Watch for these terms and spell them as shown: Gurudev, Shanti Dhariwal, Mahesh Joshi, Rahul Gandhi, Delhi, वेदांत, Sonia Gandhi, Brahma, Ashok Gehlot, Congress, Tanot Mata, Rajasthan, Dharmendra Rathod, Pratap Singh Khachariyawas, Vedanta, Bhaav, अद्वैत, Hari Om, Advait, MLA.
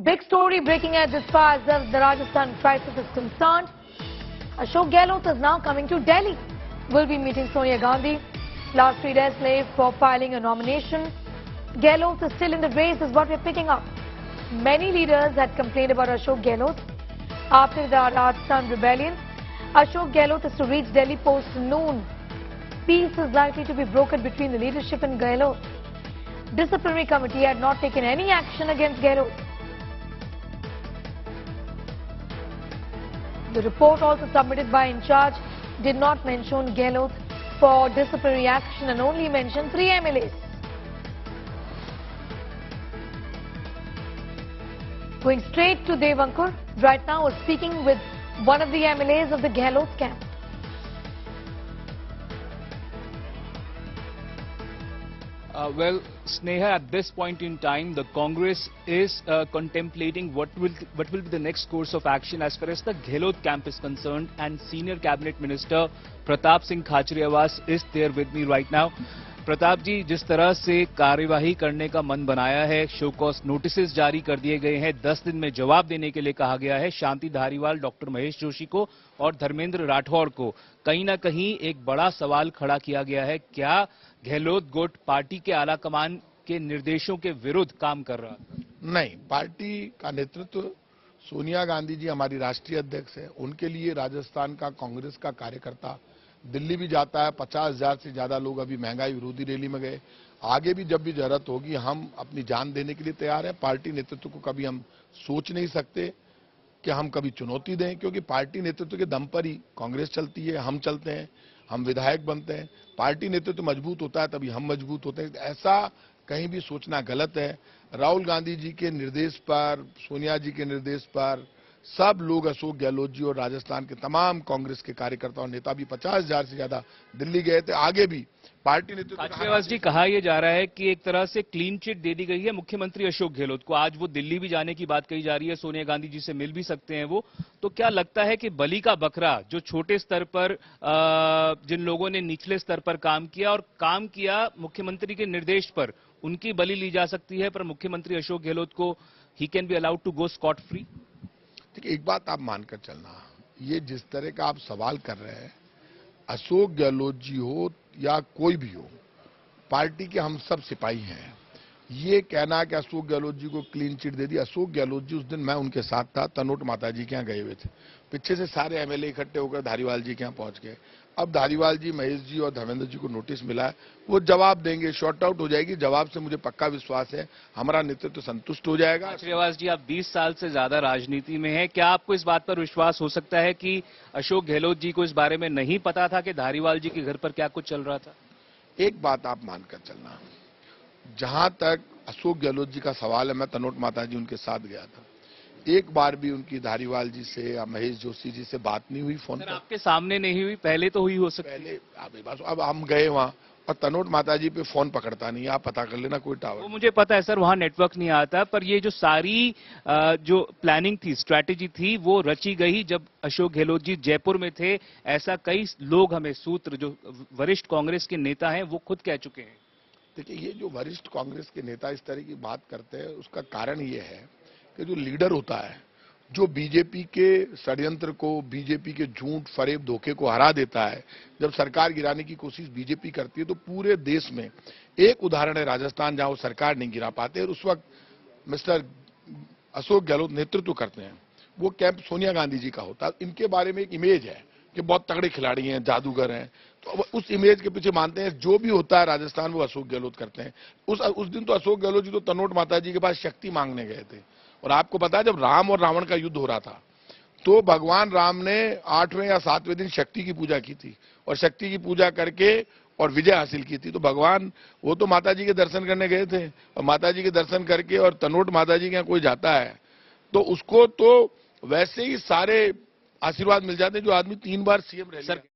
Big story breaking as far as the Rajasthan crisis is concerned. Ashok Gehlot is now coming to Delhi. Will be meeting Sonia Gandhi. Last 3 days left for filing a nomination. Gehlot is still in the race is what we're picking up. Many leaders had complained about Ashok Gehlot after the Rajasthan rebellion. Ashok Gehlot is to reach Delhi post-noon. Peace is likely to be brokered between the leadership and Gehlot. Disciplinary committee had not taken any action against Gehlot. The report also submitted by in charge did not mention Gehlot for disciplinary action and only mentioned 3 MLAs. Going straight to Devankur, right now is speaking with one of the MLAs of the Gehlot camp. Well, Sneha, at this point in time, the Congress is contemplating what will be the next course of action as far as the Gehlot camp is concerned, and senior cabinet minister Pratap Singh Khachariyawas is there with me right now. Pratap जी, जिस तरह से कार्यवाही करने का मन बनाया है, show cause notice जारी कर दिए गए हैं, 10 दिन में जवाब देने के लिए कहा गया है शांति धारीवाल, डॉक्टर महेश जोशी को और धर्मेंद्र राठौड़ को, कहीं ना कहीं एक बड़ा सवाल खड़ा किया गया है, क्या गहलोत गुट पार्टी के आला कमान के निर्देशों के विरुद्ध काम कर रहा? नहीं, पार्टी का नेतृत्व सोनिया गांधी जी हमारी राष्ट्रीय अध्यक्ष है, उनके लिए राजस्थान का कांग्रेस का कार्यकर्ता दिल्ली भी जाता है, 50,000 से ज्यादा लोग अभी महंगाई विरोधी रैली में गए, आगे भी जब भी जरूरत होगी हम अपनी जान देने के लिए तैयार है। पार्टी नेतृत्व को कभी हम सोच नहीं सकते कि हम कभी चुनौती दें, क्योंकि पार्टी नेतृत्व के दम पर ही कांग्रेस चलती है, हम चलते हैं, हम विधायक बनते हैं, पार्टी नेतृत्व मजबूत होता है तभी हम मजबूत होते हैं, ऐसा कहीं भी सोचना गलत है। राहुल गांधी जी के निर्देश पर, सोनिया जी के निर्देश पर सब लोग अशोक गहलोत जी और राजस्थान के तमाम कांग्रेस के कार्यकर्ता और नेता भी 50,000 से ज्यादा दिल्ली गए थे, आगे भी पार्टी नेतृत्व खाचरियावास जी कहा यह जा रहा है कि एक तरह से क्लीन चिट दे दी गई है मुख्यमंत्री अशोक गहलोत को, आज वो दिल्ली भी जाने की बात कही जा रही है, सोनिया गांधी जी से मिल भी सकते हैं वो, तो क्या लगता है कि बलि का बकरा जो छोटे स्तर पर जिन लोगों ने निचले स्तर पर काम किया और काम किया मुख्यमंत्री के निर्देश पर, उनकी बलि ली जा सकती है, पर मुख्यमंत्री अशोक गहलोत को ही can be allowed to go scot free? देखिए, एक बात आप मानकर चलना, ये जिस तरह का आप सवाल कर रहे हैं, अशोक गहलोत जी हो या कोई भी हो, पार्टी के हम सब सिपाही हैं। ये कहना कि अशोक गहलोत जी को क्लीन चिट दे दी, अशोक गहलोत जी उस दिन मैं उनके साथ था, तनोट माता जी के यहाँ गए हुए थे, पीछे से सारे एमएलए इकट्ठे होकर धारीवाल जी के यहाँ पहुंच गए। अब धारीवाल जी, महेश जी और धर्मेंद्र जी को नोटिस मिला है, वो जवाब देंगे, शॉर्ट आउट हो जाएगी, जवाब से मुझे पक्का विश्वास है हमारा नेतृत्व तो संतुष्ट हो जाएगा। खाचरियावास जी, आप 20 साल से ज्यादा राजनीति में हैं, क्या आपको इस बात पर विश्वास हो सकता है कि अशोक गहलोत जी को इस बारे में नहीं पता था कि धारीवाल जी के घर पर क्या कुछ चल रहा था? एक बात आप मानकर चलना, जहां तक अशोक गहलोत जी का सवाल है, मैं तनोट माता जी उनके साथ गया था, एक बार भी उनकी धारीवाल जी से या महेश जोशी जी से बात नहीं हुई फोन पर। आपके सामने नहीं हुई, पहले तो हुई हो सकती है। अब हम गए वहाँ और तनोट माता जी पे फोन पकड़ता नहीं, आप पता कर लेना कोई टावर। वो मुझे पता है सर, वहाँ नेटवर्क नहीं आता, पर ये जो सारी जो प्लानिंग थी, स्ट्रैटेजी थी, वो रची गई जब अशोक गहलोत जी जयपुर में थे, ऐसा कई लोग हमें सूत्र जो वरिष्ठ कांग्रेस के नेता है वो खुद कह चुके हैं। देखिए, ये जो वरिष्ठ कांग्रेस के नेता इस तरह की बात करते हैं, उसका कारण ये है कि जो लीडर होता है, जो बीजेपी के षड्यंत्र को, बीजेपी के झूठ फरेब धोखे को हरा देता है, जब सरकार गिराने की कोशिश बीजेपी करती है, तो पूरे देश में एक उदाहरण है राजस्थान, जहां वो सरकार नहीं गिरा पाते और उस वक्त मिस्टर अशोक गहलोत नेतृत्व करते हैं। वो कैंप सोनिया गांधी जी का होता है, इनके बारे में एक इमेज है कि बहुत तगड़े खिलाड़ी हैं, जादूगर हैं, तो उस इमेज के पीछे मानते हैं जो भी होता है राजस्थान वो अशोक गहलोत करते हैं। उस दिन तो अशोक गहलोत जी तो तनोट माता जी के पास शक्ति मांगने गए थे, और आपको पता है जब राम और रावण का युद्ध हो रहा था तो भगवान राम ने 8वें या 7वें दिन शक्ति की पूजा की थी, और शक्ति की पूजा करके और विजय हासिल की थी, तो भगवान वो तो माता जी के दर्शन करने गए थे, और माता जी के दर्शन करके और तनोट माता जी के यहाँ कोई जाता है तो उसको तो वैसे ही सारे आशीर्वाद मिल जाते हैं जो आदमी 3 बार सीएम रह।